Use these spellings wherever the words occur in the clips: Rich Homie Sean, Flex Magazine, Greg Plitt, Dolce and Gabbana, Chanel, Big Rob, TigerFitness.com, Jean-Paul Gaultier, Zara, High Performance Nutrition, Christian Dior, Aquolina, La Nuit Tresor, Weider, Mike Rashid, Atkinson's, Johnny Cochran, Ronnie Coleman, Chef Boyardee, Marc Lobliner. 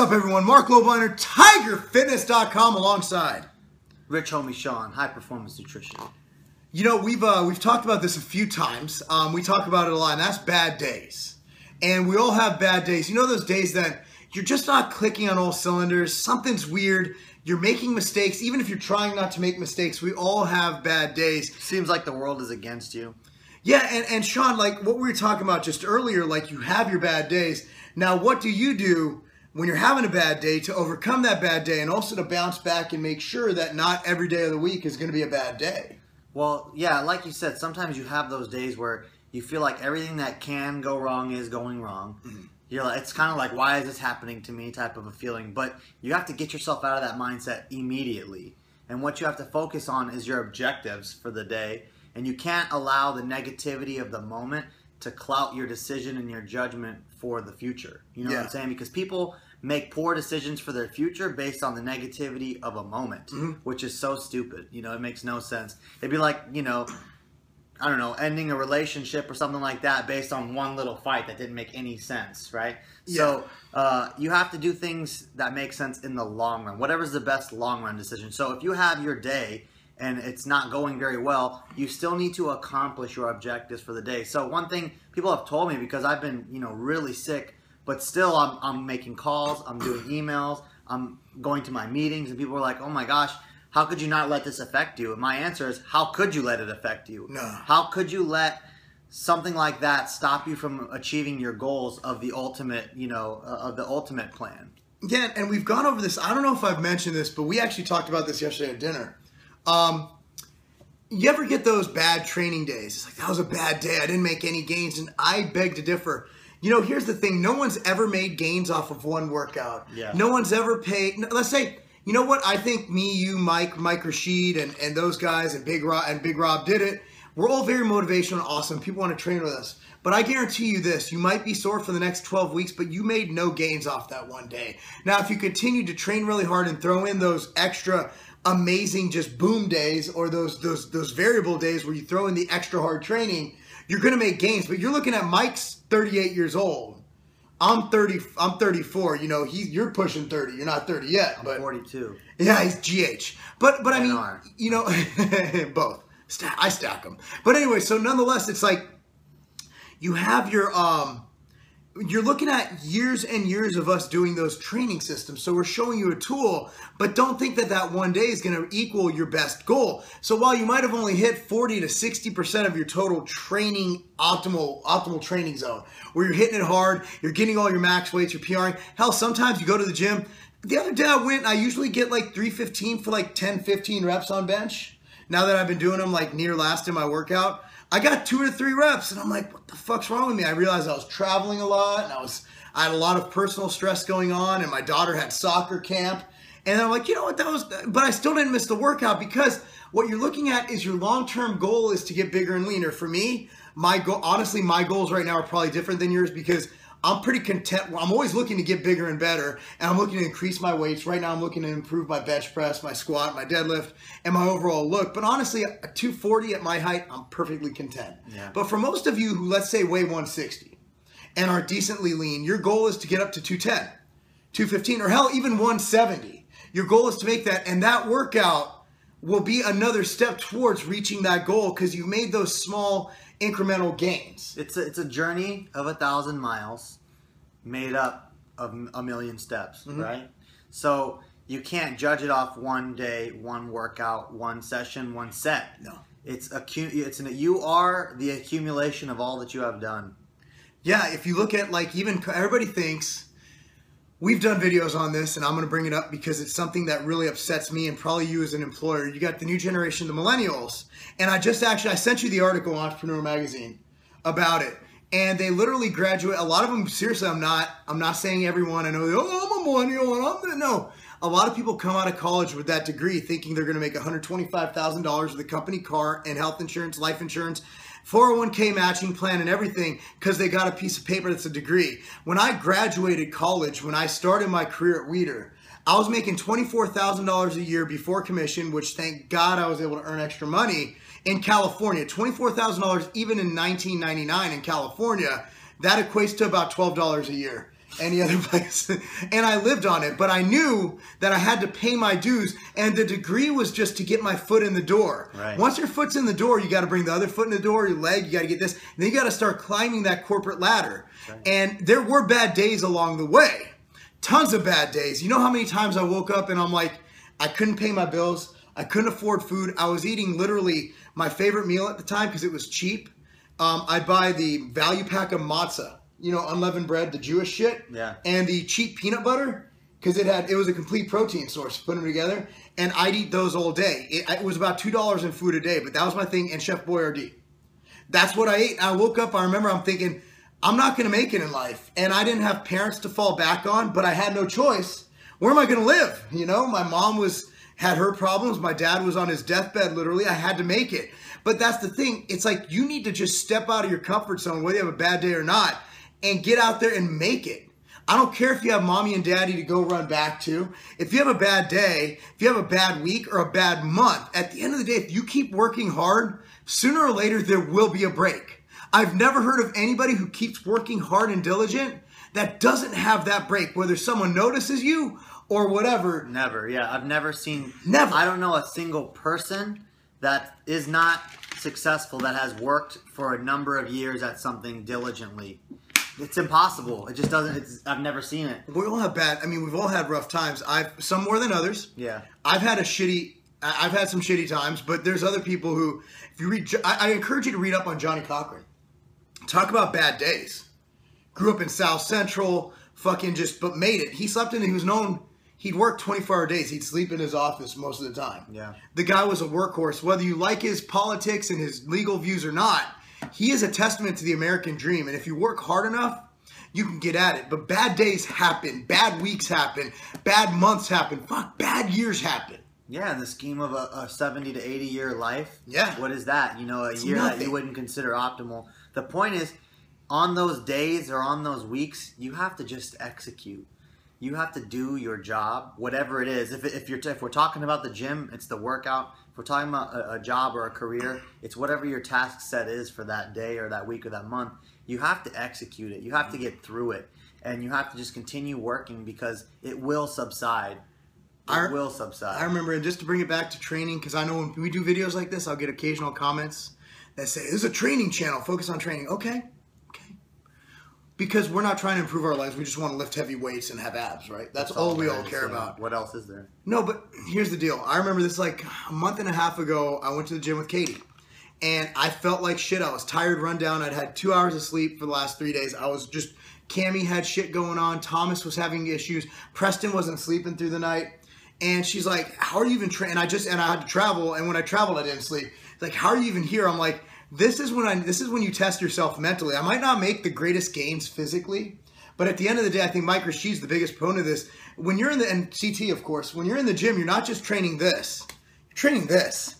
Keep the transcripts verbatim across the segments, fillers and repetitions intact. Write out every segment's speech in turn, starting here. up, everyone? Marc Lobliner, Tiger Fitness dot com, alongside Rich Homie Sean, High Performance Nutrition. You know, we've uh, we've talked about this a few times. Um, we talk about it a lot, and that's bad days. And we all have bad days. You know those days that you're just not clicking on all cylinders, something's weird, you're making mistakes. Even if you're trying not to make mistakes, we all have bad days. Seems like the world is against you. Yeah, and, and Sean, like what we were talking about just earlier, like you have your bad days. Now, what do you do when you're having a bad day to overcome that bad day and also to bounce back and make sure that not every day of the week is going to be a bad day? Well, yeah, like you said, sometimes you have those days where you feel like everything that can go wrong is going wrong. Mm-hmm. You're like, it's kind of like, why is this happening to me type of a feeling. But you have to get yourself out of that mindset immediately. And what you have to focus on is your objectives for the day. And you can't allow the negativity of the moment to cloud your decision and your judgment for the future. You know yeah. what I'm saying? Because people make poor decisions for their future based on the negativity of a moment, mm-hmm. which is so stupid. You know, it makes no sense. It'd be like, you know, I don't know, ending a relationship or something like that based on one little fight that didn't make any sense, right? Yeah. So uh, you have to do things that make sense in the long run, whatever's the best long run decision. So if you have your day and it's not going very well, you still need to accomplish your objectives for the day. So one thing people have told me, because I've been, you know, really sick, but still I'm, I'm making calls, I'm doing emails, I'm going to my meetings, and people are like, oh my gosh, how could you not let this affect you? And my answer is, how could you let it affect you? No. How could you let something like that stop you from achieving your goals of the ultimate, you know, uh, of the ultimate plan? Yeah, and we've gone over this. I don't know if I've mentioned this, but we actually talked about this yesterday at dinner. Um, you ever get those bad training days? It's like, that was a bad day. I didn't make any gains, and I beg to differ. You know, here's the thing. No one's ever made gains off of one workout. Yeah. No one's ever paid. Let's say, you know what? I think me, you, Mike, Mike Rashid, and, and those guys, and Big Rob, and Big Rob did it. We're all very motivational and awesome. People want to train with us. But I guarantee you this, you might be sore for the next twelve weeks, but you made no gains off that one day. Now, if you continue to train really hard and throw in those extra amazing just boom days, or those those those variable days where you throw in the extra hard training, you're going to make gains. But you're looking at Mike's thirty-eight years old. I'm thirty. I'm thirty-four. You know, he. You're pushing thirty. You're not thirty yet. But I'm forty-two. Yeah, he's G H. But but I mean, N R. You know, both. Stack, I stack them. But anyway, so nonetheless, it's like you have your um. You're looking at years and years of us doing those training systems. So we're showing you a tool, but don't think that that one day is going to equal your best goal. So while you might have only hit forty to sixty percent of your total training, optimal optimal training zone, where you're hitting it hard, you're getting all your max weights, you're P Ring. Hell, sometimes you go to the gym. The other day I went, I usually get like three fifteen for like ten, fifteen reps on bench. Now that I've been doing them like near last in my workout, I got two or three reps, and I'm like, what the fuck's wrong with me? I realized I was traveling a lot, and I was I had a lot of personal stress going on, and my daughter had soccer camp. And I'm like, you know what, that was, but I still didn't miss the workout, because what you're looking at is your long-term goal is to get bigger and leaner. For me, my goal, honestly, my goals right now are probably different than yours, because I'm pretty content. I'm always looking to get bigger and better, and I'm looking to increase my weights. Right now, I'm looking to improve my bench press, my squat, my deadlift, and my overall look. But honestly, at two forty at my height, I'm perfectly content. Yeah. But for most of you who, let's say, weigh one sixty and are decently lean, your goal is to get up to two ten, two fifteen, or hell, even one seventy. Your goal is to make that, and that workout will be another step towards reaching that goal, because you made those small incremental gains. It's a, it's a journey of a thousand miles made up of a million steps, mm-hmm. right? So you can't judge it off one day, one workout, one session, one set. No. It's, accu- it's an, you are the accumulation of all that you have done. Yeah, if you look at, like, even everybody thinks, we've done videos on this, and I'm going to bring it up because it's something that really upsets me and probably you as an employer. You got the new generation, the millennials, and I just actually, I sent you the article on Entrepreneur Magazine about it, and they literally graduate, a lot of them, seriously, I'm not, I'm not saying everyone, I know, oh, I'm a millennial, and I'm going to know. A lot of people come out of college with that degree thinking they're going to make one hundred twenty-five thousand dollars with a company car and health insurance, life insurance, four oh one K matching plan, and everything, because they got a piece of paper that's a degree. When I graduated college, when I started my career at Weider, I was making twenty-four thousand dollars a year before commission, which thank God I was able to earn extra money in California. twenty-four thousand dollars even in nineteen ninety-nine in California, that equates to about twelve dollars a year. any other place. And I lived on it, but I knew that I had to pay my dues, and the degree was just to get my foot in the door. Right. Once your foot's in the door, you got to bring the other foot in the door, your leg, you got to get this. And then you got to start climbing that corporate ladder. Right. And there were bad days along the way. Tons of bad days. You know how many times I woke up and I'm like, I couldn't pay my bills. I couldn't afford food. I was eating literally my favorite meal at the time because it was cheap. Um, I'd buy the value pack of matzah, you know, unleavened bread, the Jewish shit, yeah, and the cheap peanut butter because it had it was a complete protein source. Put them together, and I'd eat those all day. It, it was about two dollars in food a day, but that was my thing. And Chef Boyardee, that's what I ate. And I woke up. I remember I'm thinking, I'm not going to make it in life, and I didn't have parents to fall back on, but I had no choice. Where am I going to live? You know, my mom was had her problems. My dad was on his deathbed. Literally, I had to make it. But that's the thing. It's like you need to just step out of your comfort zone, whether you have a bad day or not, and get out there and make it. I don't care if you have mommy and daddy to go run back to. If you have a bad day, if you have a bad week or a bad month, at the end of the day, if you keep working hard, sooner or later, there will be a break. I've never heard of anybody who keeps working hard and diligent that doesn't have that break, whether someone notices you or whatever. Never, yeah. I've never seen, never. I don't know a single person that is not successful that has worked for a number of years at something diligently. It's impossible. It just doesn't. It's, I've never seen it. We all have bad. I mean, we've all had rough times. I've some more than others. Yeah. I've had a shitty. I've had some shitty times, but there's other people who, if you read, I, I encourage you to read up on Johnny Cochran. Talk about bad days. Grew up in South Central, fucking just, but made it. He slept in. He was known. He'd work twenty-four hour days. He'd sleep in his office most of the time. Yeah. The guy was a workhorse. Whether you like his politics and his legal views or not, he is a testament to the American dream. And if you work hard enough, you can get at it. But bad days happen. Bad weeks happen. Bad months happen. Fuck, bad years happen. Yeah, in the scheme of a, a seventy to eighty year life, yeah, what is that? You know, a it's year nothing. That you wouldn't consider optimal. The point is, on those days or on those weeks, you have to just execute. You have to do your job, whatever it is. If, if, you're, if we're talking about the gym, it's the workout. If we're talking about a, a job or a career, it's whatever your task set is for that day or that week or that month. You have to execute it. You have to get through it. And you have to just continue working because it will subside. It I, will subside. I remember, and just to bring it back to training, because I know when we do videos like this, I'll get occasional comments that say, this is a training channel. Focus on training. Okay. Okay. Because we're not trying to improve our lives. We just want to lift heavy weights and have abs, right? That's, That's all we all care about. What else is there? No, but here's the deal. I remember this like a month and a half ago, I went to the gym with Katie. And I felt like shit. I was tired, run down. I'd had two hours of sleep for the last three days. I was just, Cammie had shit going on. Thomas was having issues. Preston wasn't sleeping through the night. And she's like, how are you even training? I just, and I had to travel. And when I traveled, I didn't sleep. Like, how are you even here? I'm like, this is when I, this is when you test yourself mentally. I might not make the greatest gains physically, but at the end of the day, I think Mike Rashid's the biggest proponent of this. When you're in the, and C T, of course, when you're in the gym, you're not just training this, you're training this.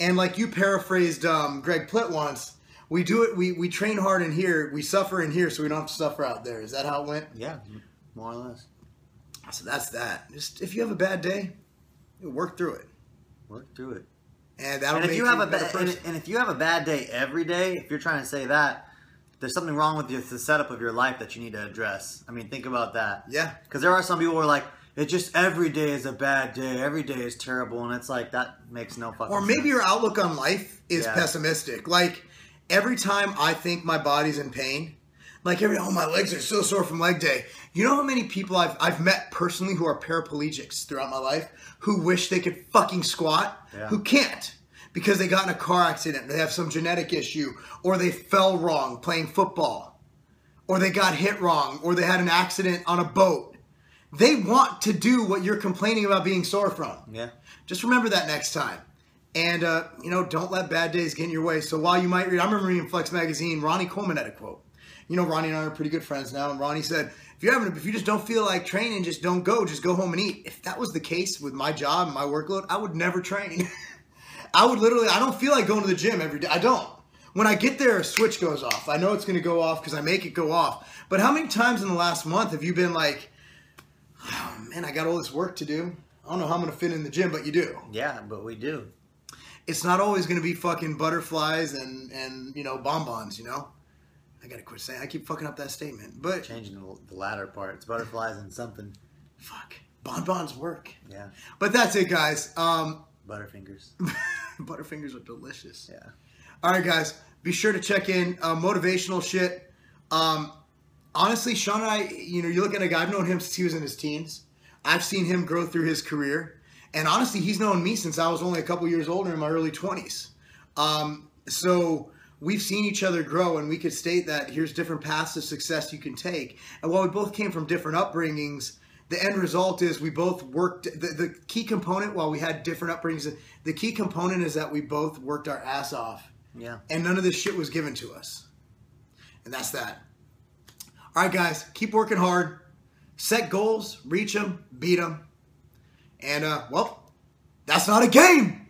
And like you paraphrased um, Greg Plitt once, we do it, we, we train hard in here, we suffer in here, so we don't have to suffer out there. Is that how it went? Yeah, more or less. So that's that. Just, if you have a bad day, work through it. Work through it. And, that'll and, if you have a ba- and, and if you have a bad day every day, if you're trying to say that, there's something wrong with your, the setup of your life that you need to address. I mean, think about that. Yeah. Because there are some people who are like, it just every day is a bad day. Every day is terrible. And it's like, that makes no fucking sense. Or maybe sense. Your outlook on life is yeah. pessimistic. Like, every time I think my body's in pain, like every, oh, my legs are so sore from leg day. You know how many people I've I've met personally who are paraplegics throughout my life who wish they could fucking squat, yeah. who can't because they got in a car accident, they have some genetic issue, or they fell wrong playing football, or they got hit wrong, or they had an accident on a boat. They want to do what you're complaining about being sore from. Yeah. Just remember that next time. And, uh, you know, don't let bad days get in your way. So while you might read, I remember reading Flex Magazine, Ronnie Coleman had a quote. You know, Ronnie and I are pretty good friends now. And Ronnie said, if you're having, if you just don't feel like training, just don't go. Just go home and eat. If that was the case with my job and my workload, I would never train. I would literally, I don't feel like going to the gym every day. I don't. When I get there, a switch goes off. I know it's going to go off because I make it go off. But how many times in the last month have you been like, oh, man, I got all this work to do. I don't know how I'm going to fit in the gym, but you do. Yeah, but we do. It's not always going to be fucking butterflies and, and you know, bonbons, you know. I gotta quit saying. I keep fucking up that statement. But changing the, the latter part. It's butterflies and something. Fuck. Bonbons work. Yeah. But that's it, guys. Um, Butterfingers. Butterfingers are delicious. Yeah. All right, guys. Be sure to check in. Uh, motivational shit. Um, honestly, Sean and I, you know, you look at a guy, I've known him since he was in his teens. I've seen him grow through his career. And honestly, he's known me since I was only a couple years older in my early twenties. Um, so we've seen each other grow, and we could state that here's different paths of success you can take. And while we both came from different upbringings, the end result is we both worked. The, the key component, while we had different upbringings, the key component is that we both worked our ass off. Yeah. And none of this shit was given to us. And that's that. All right, guys. Keep working hard. Set goals. Reach them. Beat them. And, uh, well, that's not a game.